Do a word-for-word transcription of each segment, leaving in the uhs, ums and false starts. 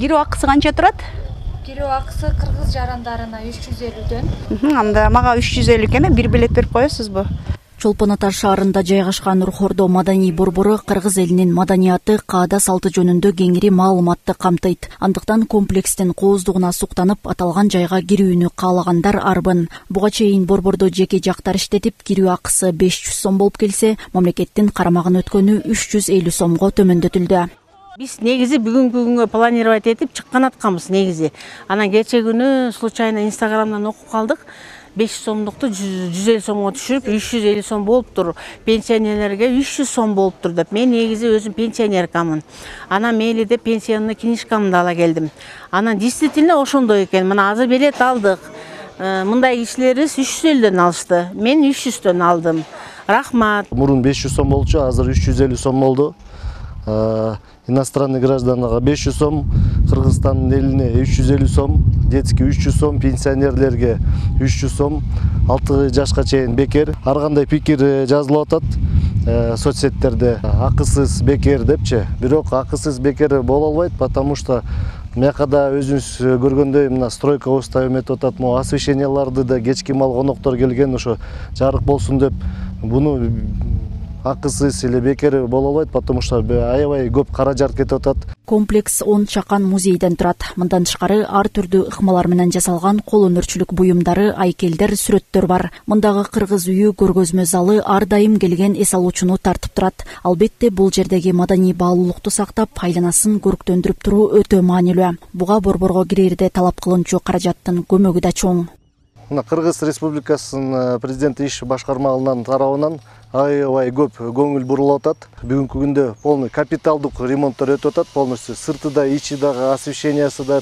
Киру акысы канча турат? Киру акысы кыргыз жарандарына үч жүз элүүдөн. Анда мага үч жүз элүү экен, бир билет берип коесузбу? Чолпон-Ата шаарында жайгашкан Рух Ордо маданий борбору кыргыз элинин маданияты, каада салты жөнүндө кеңири маалыматты камтыйт. Андыктан комплекстин кооздугуна суктанып, аталган жайга кирүүнү каалагандар арбын. Буга чейин борбордо жеке жактар иштетип, кирүү акысы беш жүз сом болуп келсе, мамлекеттин карамагына өткөнү үч жүз элүү сомго төмөндөтүлдү. Биз негизи бүгүнкү күнгө планировать этип чыккан атканбыз негизи. Анан кече күнү случайно Instagramдан окуп калдык. беш жүз сомдукту жүз элүү сомго түшүрүп, үч жүз элүү сом болуптур. Пенсионерлерге үч жүз сом болуптур деп. Мен негизи өзүм пенсионеркамын. Анан мейли деп пенсионный книжкамды ала келдим. Анан действительно ошондой экен. Мына азыр билет алдык. Мындай кишилерибиз үч жүз элүүдөн алышты. Мен үч жүздөн алдым. Рахмат. Мурун беш жүз сом болчу, азыр үч жүз элүү сом болду. Иностранный гражданага беш жүз сом, Кыргызстандын элине үч жүз элүү сом, детский үч жүз сом, пенсионерлерге үч жүз сом, алты жашка чейин бекер. Ар кандай пикир жазылып атат соцсеттерде. Акысыз бекер депчи. Бирок акысыз бекер боло албайт, потому что мякада өзүңүз көргөндөй мына стройка уставы эметип атат, мына освещенияларды да кечки мал коноктор келген ошо жарык болсун деп буну акысыз эле бекер боло албайт, потому что аябай көп каражат кетип атат. Комплекс он чакан музейден турат. Мындан тышкары ар түрдүү ыкмалар менен жасалган кол өнөрчүлүк буюмдары, айкелдер, сүрөттөр бар. Мындагы кыргыз үйү көргөзмө залы ар дайым келген эс алуучуну тартып турат. Албетте, бул жердеги маданий баалуулукту сактап, айланасын көрктөндүрүп туруу өтө маанилүү. Буга борборго кирерде талап кылынчу каражаттын көмөгү да чоң. Кыргыз Республикасынын президенти иш башкармалыгынын тарабынан аябай көп көңүл бурулуп атат. Бүгүнкү күндө полный капиталдык ремонттор өтүп атат, полностью сырты да, ичи да, освещениясы да,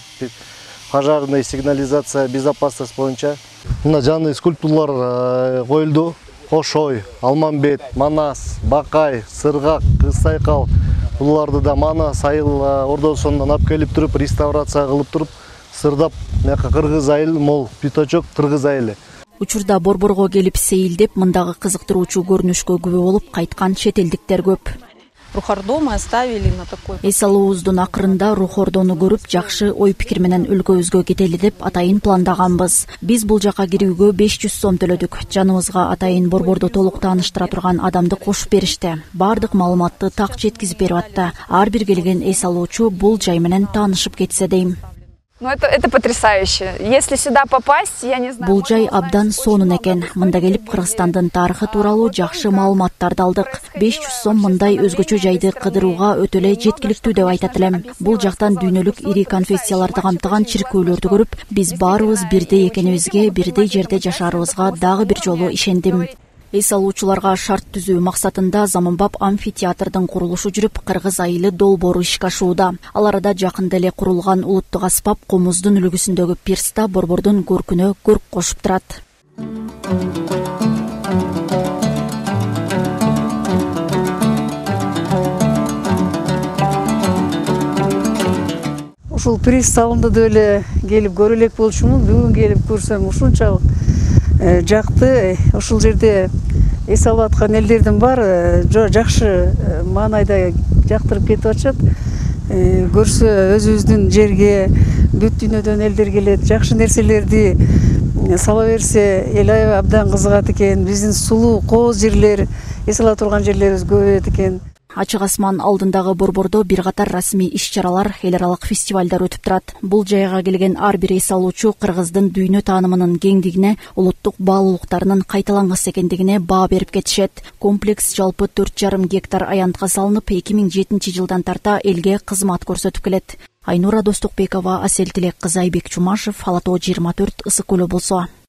пожарный сигнализация, безопасность боюнча. Мына жаңы скульптурлар коюлду. Кошой, Алманбет, Манас, Бакай, Сыргак, Сайкал. Буларды да Манас айыл ордосунан алып келип туруп, реставрация кылып туруп, сырдап кыргыз айыл мол питочок кыргыз айылы. Учурда борборго келип сейилдеп, мындагы кызыктыруучу көрүнүшкө күбө болуп кайткан чет элдиктер көп. Рух Ордо мы оставили на такой. Эс алуубуздун акырында Рух Ордону көрүп, жакшы ой пикир менен өлкөбүзгө кетели деп атайын пландаганбыз. Биз бул жака кирүүгө беш жүз сом төлөдүк. Жаныбызга атайын борборду толук тааныштыра турган адамды кошуп беришти. Бардык маалыматты так жеткизип берип атты. Ар бир келген эс алуучу бул жай менен таанышып кетсе дейм. Ну это это потрясающе. Если сюда попасть, я не знаю. Бул жай абдан сонун экен. Мында келип Кыргызстандын тарыхы тууралуу жакшы маалыматтарды алдык. беш жүз сом мындай өзгөчө жайды кыдырууга өтө эле жеткиликтүү деп айтат элем. Бул жактан дүйнөлүк ири конфессияларды камтыган чиркөөлөрдү көрүп, биз баарыбыз бирдей экенибизге, бирдей жерде жашаарыбызга дагы бир жолу ишендим. Эс алуучуларга шарт түзүү максатында заманбап амфитеатрдын курулушу жүрүп, кыргыз айылы долбоору ишке ашууда. Ал арада жакында эле курулган улуттук аспап комуздун үлгүсүндөгү пирста борбордун көркүнө көрк кошуп турат. Ушул пирст залында да эле келип көрө элек болчумун, бүгүн келип көрсөм ушунчалык жакты. Ушул жерде эс алып аткан элдердин баары жакшы маанайда жактырып кетип атышат. Көрсө өзүбүздүн жерге, бүт дүйнөдөн элдер келет, жакшы нерселерди сала берсе, эл аябай абдан кызыгат экен. Биздин сулуу кооз жерлер, эс ала турган жерлерибиз көбөйөт экен. Ачык асман алдындагы борбордо бир катар расмий иш-чаралар, эл аралык фестивалдар өтүп турат. Бул жайга келген ар бир эс алуучу кыргыздын дүйнө таанымынын кеңдигине, улуттук баалуулуктарынын кайталангыс экендигине баа берип кетишет. Комплекс жалпы төрт жарым гектар аянтка салынып, эки миң жетинчи жылдан тарта элге кызмат көрсөтүп келет. Айнура Достукбекова, Асель Тилек кызы Айбек Чумашев, Алатоо жыйырма төрт, Ысык көлү болсо.